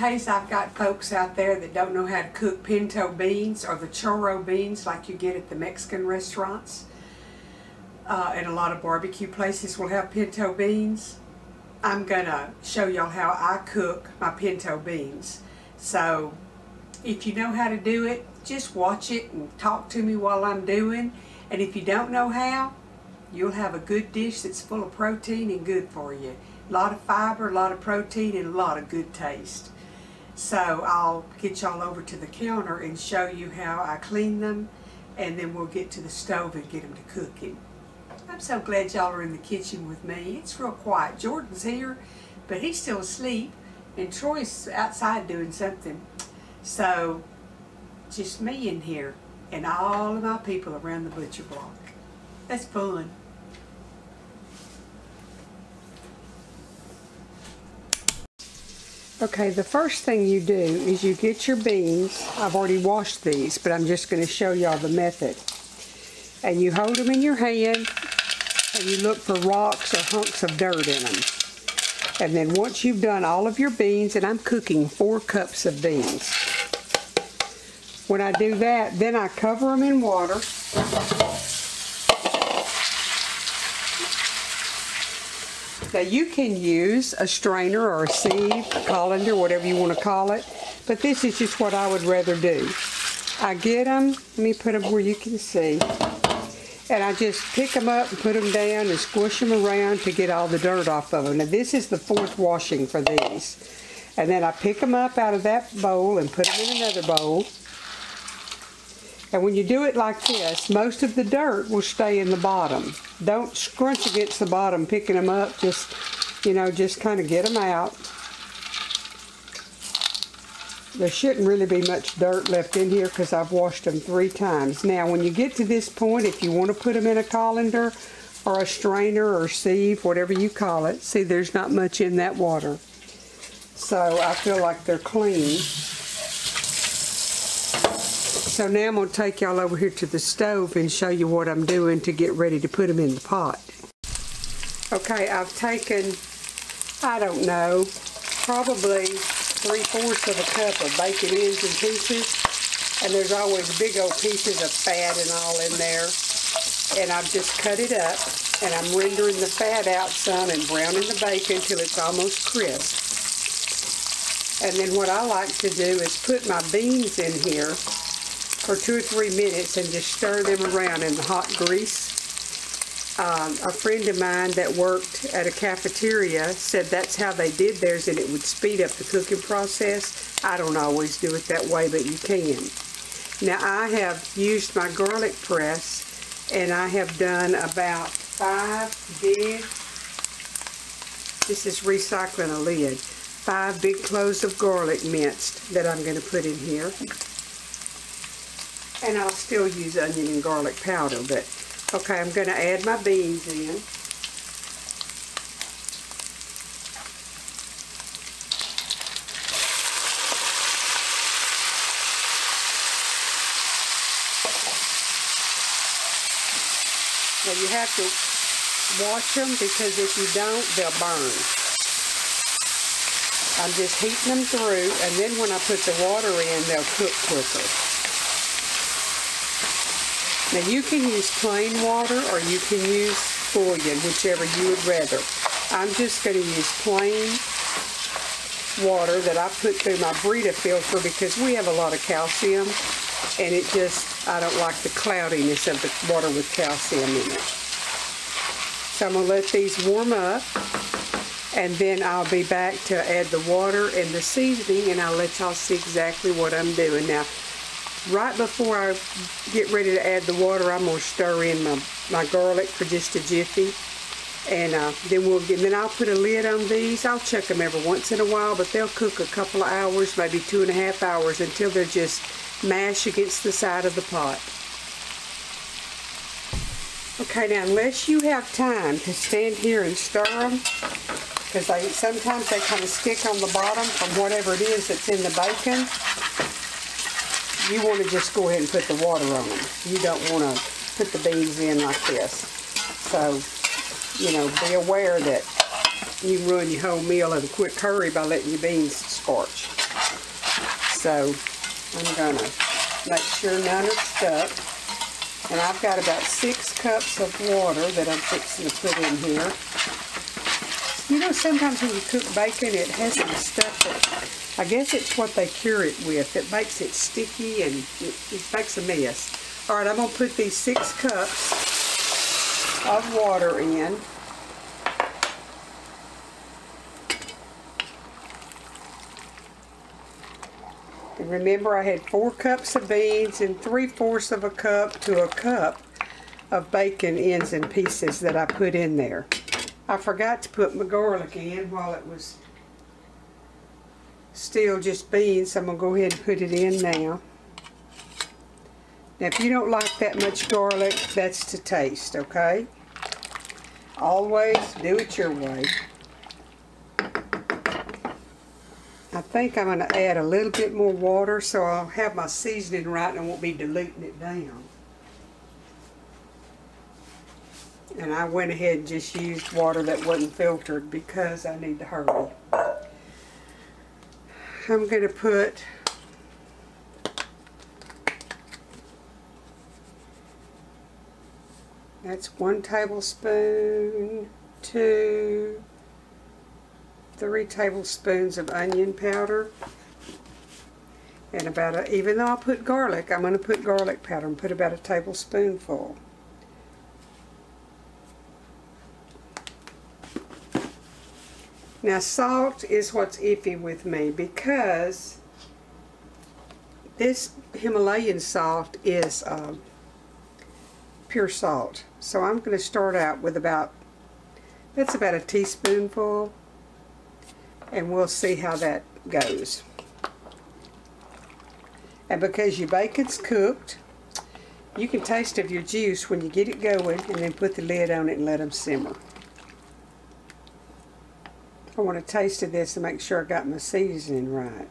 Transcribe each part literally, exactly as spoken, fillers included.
case I've got folks out there that don't know how to cook pinto beans or the chorro beans like you get at the Mexican restaurants, uh, and a lot of barbecue places will have pinto beans, I'm gonna show y'all how I cook my pinto beans. So if you know how to do it, just watch it and talk to me while I'm doing. And if you don't know how, you'll have a good dish that's full of protein and good for you. A lot of fiber, a lot of protein, and a lot of good taste. So I'll get y'all over to the counter and show you how I clean them, and then we'll get to the stove and get them to cooking. I'm so glad y'all are in the kitchen with me. It's real quiet. Jordan's here, but he's still asleep, and Troy's outside doing something. So just me in here and all of my people around the butcher block. That's fun. Okay, the first thing you do is you get your beans. I've already washed these, but I'm just going to show y'all the method. And you hold them in your hand, and you look for rocks or hunks of dirt in them. And then once you've done all of your beans, and I'm cooking four cups of beans. When I do that, then I cover them in water. Now you can use a strainer or a sieve, a colander, whatever you want to call it, but this is just what I would rather do. I get them, let me put them where you can see, and I just pick them up and put them down and squish them around to get all the dirt off of them. Now this is the fourth washing for these. And then I pick them up out of that bowl and put them in another bowl. And when you do it like this, most of the dirt will stay in the bottom. Don't scrunch against the bottom picking them up. Just, you know, just kind of get them out. There shouldn't really be much dirt left in here because I've washed them three times. Now, when you get to this point, if you want to put them in a colander or a strainer or sieve, whatever you call it, see, there's not much in that water. So I feel like they're clean. So now I'm going to take y'all over here to the stove and show you what I'm doing to get ready to put them in the pot. Okay, I've taken, I don't know, probably three-fourths of a cup of bacon ends in pieces. And there's always big old pieces of fat and all in there. And I've just cut it up, and I'm rendering the fat out some and browning the bacon till it's almost crisp. And then what I like to do is put my beans in here for two or three minutes and just stir them around in the hot grease. Um, a friend of mine that worked at a cafeteria said that's how they did theirs, and it would speed up the cooking process. I don't always do it that way, but you can. Now I have used my garlic press, and I have done about five big, this is recycling a lid, five big cloves of garlic minced that I'm going to put in here. And I'll still use onion and garlic powder, but okay, I'm going to add my beans in. Now you have to watch them, because if you don't, they'll burn. I'm just heating them through, and then when I put the water in, they'll cook quicker. Now you can use plain water or you can use bouillon, whichever you would rather. I'm just going to use plain water that I put through my Brita filter because we have a lot of calcium, and it just, I don't like the cloudiness of the water with calcium in it. So I'm going to let these warm up, and then I'll be back to add the water and the seasoning, and I'll let y'all see exactly what I'm doing. Now, right before I get ready to add the water, I'm going to stir in my, my garlic for just a jiffy, and uh, then we'll get, then I'll put a lid on these. I'll check them every once in a while, but they'll cook a couple of hours, maybe two and a half hours, until they're just mashed against the side of the pot. Okay, now unless you have time to stand here and stir them, because they, sometimes they kind of stick on the bottom from whatever it is that's in the bacon. You want to just go ahead and put the water on them. You don't want to put the beans in like this. So, you know, be aware that you ruin your whole meal in a quick hurry by letting your beans scorch. So I'm going to make sure none are stuck. And I've got about six cups of water that I'm fixing to put in here. You know, sometimes when you cook bacon, it has some stuff that, I guess it's what they cure it with, that makes it sticky and it, it makes a mess. All right, I'm going to put these six cups of water in. And remember, I had four cups of beans and three-fourths of a cup to a cup of bacon ends and pieces that I put in there. I forgot to put my garlic in while it was still just beans, so I'm going to go ahead and put it in now. Now, if you don't like that much garlic, that's to taste, okay? Always do it your way. I think I'm going to add a little bit more water so I'll have my seasoning right and I won't be diluting it down. And I went ahead and just used water that wasn't filtered because I need to hurry. I'm going to put that's one tablespoon, two, three tablespoons of onion powder, and about a, even though I'll put garlic, I'm going to put garlic powder and put about a tablespoonful. Now, salt is what's iffy with me because this Himalayan salt is um, pure salt. So I'm going to start out with about, that's about a teaspoonful, and we'll see how that goes. And because your bacon's cooked, you can taste of your juice when you get it going, and then put the lid on it and let them simmer. I want a taste of this to make sure I got my seasoning right.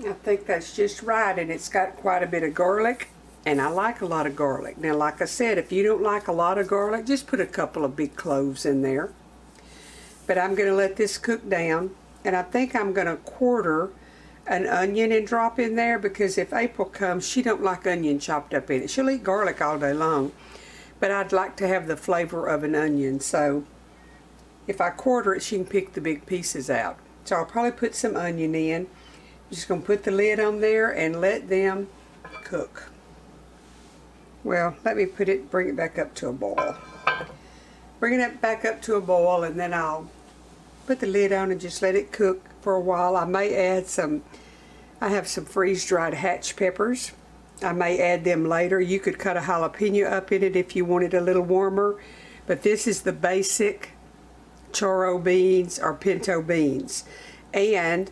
I think that's just right, and it's got quite a bit of garlic, and I like a lot of garlic. Now, like I said, if you don't like a lot of garlic, just put a couple of big cloves in there. But I'm going to let this cook down, and I think I'm going to quarter an onion and drop in there, because if April comes, she don't like onion chopped up in it. She'll eat garlic all day long, but I'd like to have the flavor of an onion, so if I quarter it, she can pick the big pieces out. So I'll probably put some onion in. I'm just going to put the lid on there and let them cook. Well, let me put it, bring it back up to a boil. Bring it back up to a boil, and then I'll put the lid on and just let it cook for a while. I may add some, I have some freeze-dried hatch peppers. I may add them later. You could cut a jalapeno up in it if you wanted a little warmer, but this is the basic charro beans or pinto beans. And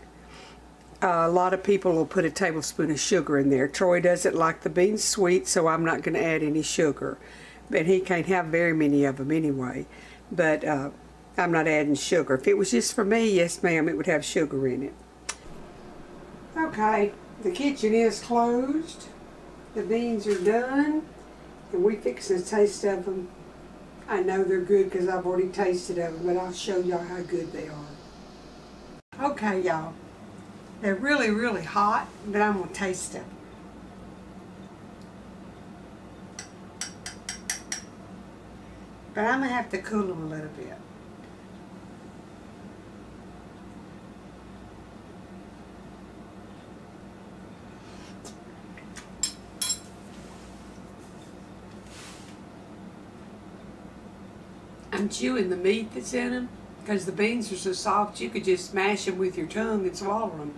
a lot of people will put a tablespoon of sugar in there. Troy doesn't like the beans sweet, so I'm not going to add any sugar. But he can't have very many of them anyway. But uh, I'm not adding sugar. If it was just for me, yes ma'am, it would have sugar in it. Okay, the kitchen is closed. The beans are done, and we fixing to taste of them. I know they're good because I've already tasted of them, but I'll show y'all how good they are. Okay, y'all. They're really, really hot, but I'm going to taste them. But I'm going to have to cool them a little bit. I'm chewing the meat that's in them because the beans are so soft you could just smash them with your tongue and swallow them.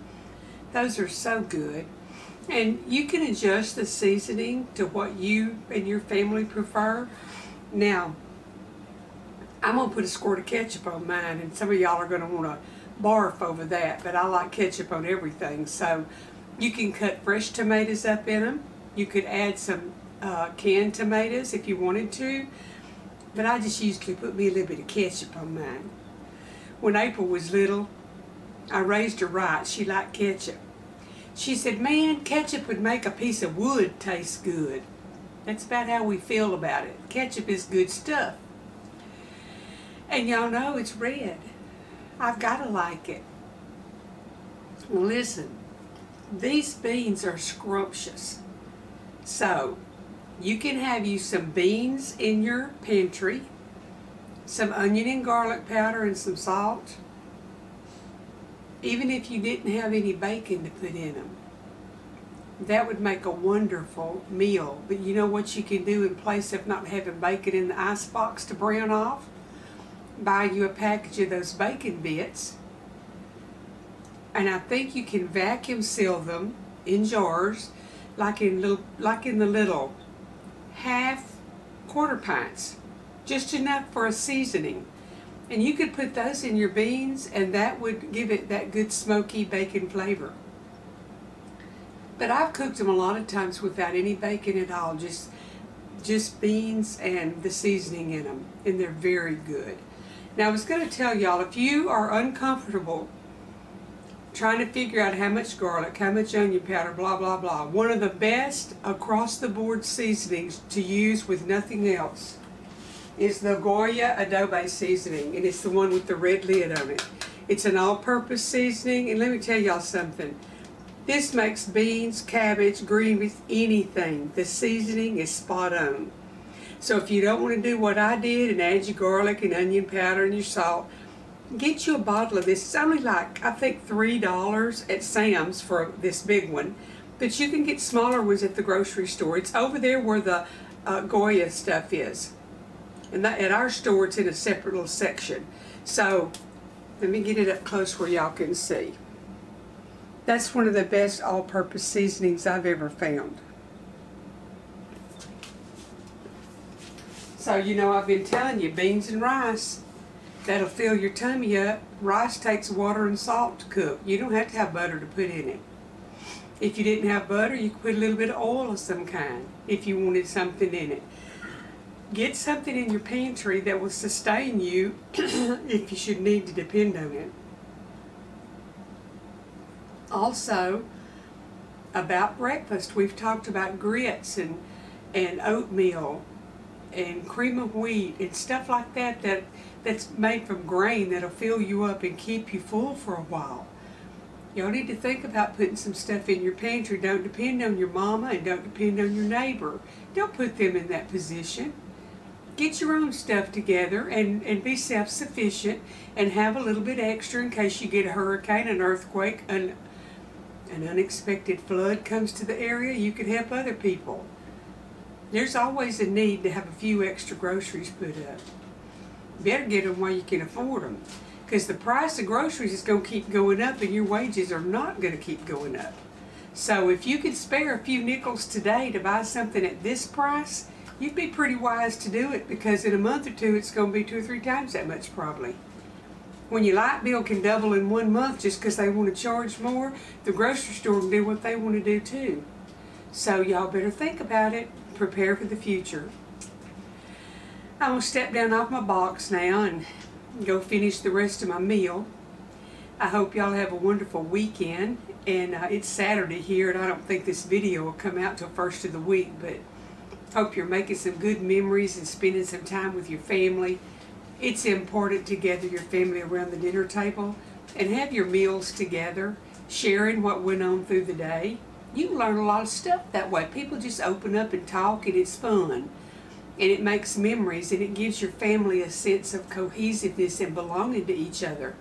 Those are so good. And you can adjust the seasoning to what you and your family prefer. Now, I'm going to put a squirt of ketchup on mine, and some of y'all are going to want to barf over that, but I like ketchup on everything. So you can cut fresh tomatoes up in them. You could add some uh, canned tomatoes if you wanted to. But I just usually put me a little bit of ketchup on mine. When April was little, I raised her right. She liked ketchup. She said, man, ketchup would make a piece of wood taste good. That's about how we feel about it. Ketchup is good stuff. And y'all know it's red. I've got to like it. Listen, these beans are scrumptious. So, you can have you some beans in your pantry, some onion and garlic powder and some salt, even if you didn't have any bacon to put in them. That would make a wonderful meal. But you know what you can do in place of not having bacon in the icebox to brown off? Buy you a package of those bacon bits. And I think you can vacuum seal them in jars, like in little, like in the little half quarter pints, just enough for a seasoning. And you could put those in your beans, and that would give it that good smoky bacon flavor. But I've cooked them a lot of times without any bacon at all, just just beans and the seasoning in them, and they're very good. Now I was going to tell y'all, if you are uncomfortable trying to figure out how much garlic, how much onion powder, blah blah blah, one of the best across the board seasonings to use with nothing else is the Goya Adobo seasoning, and it's the one with the red lid on it. It's an all-purpose seasoning, and let me tell y'all something. This makes beans, cabbage, green beans, anything. The seasoning is spot on. So if you don't want to do what I did and add your garlic and onion powder and your salt, get you a bottle of this. It's only like, I think, three dollars at Sam's for this big one. But you can get smaller ones at the grocery store. It's over there where the uh, Goya stuff is. And that, at our store, it's in a separate little section. So let me get it up close where y'all can see. That's one of the best all-purpose seasonings I've ever found. So, you know, I've been telling you, beans and rice, that'll fill your tummy up. Rice takes water and salt to cook. You don't have to have butter to put in it. If you didn't have butter, you could put a little bit of oil of some kind if you wanted something in it. Get something in your pantry that will sustain you if you should need to depend on it. Also, about breakfast, we've talked about grits and, and oatmeal and cream of wheat and stuff like that, that that's made from grain that'll fill you up and keep you full for a while. Y'all need to think about putting some stuff in your pantry. Don't depend on your mama and don't depend on your neighbor. Don't put them in that position. Get your own stuff together and, and be self-sufficient and have a little bit extra in case you get a hurricane, an earthquake, an An unexpected flood comes to the area. You can help other people. There's always a need to have a few extra groceries put up. Better get them while you can afford them, because the price of groceries is going to keep going up and your wages are not going to keep going up. So if you could spare a few nickels today to buy something at this price, you'd be pretty wise to do it, because in a month or two it's going to be two or three times that much probably. When your light bill can double in one month just because they want to charge more, the grocery store can do what they want to do too. So y'all better think about it. Prepare for the future. I'm going to step down off my box now and go finish the rest of my meal. I hope y'all have a wonderful weekend. And uh, it's Saturday here, and I don't think this video will come out till first of the week. But hope you're making some good memories and spending some time with your family. It's important to gather your family around the dinner table and have your meals together, sharing what went on through the day. You learn a lot of stuff that way. People just open up and talk, and it's fun. And it makes memories, and it gives your family a sense of cohesiveness and belonging to each other.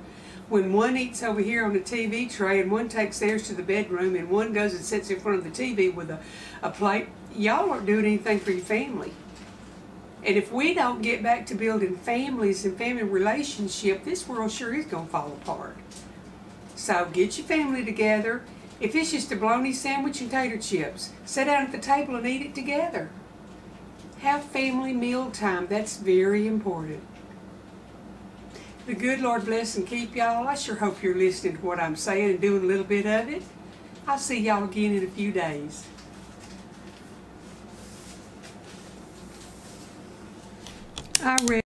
When one eats over here on the T V tray and one takes theirs to the bedroom and one goes and sits in front of the T V with a, a plate, y'all aren't doing anything for your family. And if we don't get back to building families and family relationship, this world sure is going to fall apart. So get your family together. If it's just a bologna sandwich and tater chips, sit down at the table and eat it together. Have family meal time. That's very important. The good Lord bless and keep y'all. I sure hope you're listening to what I'm saying and doing a little bit of it. I'll see y'all again in a few days. I read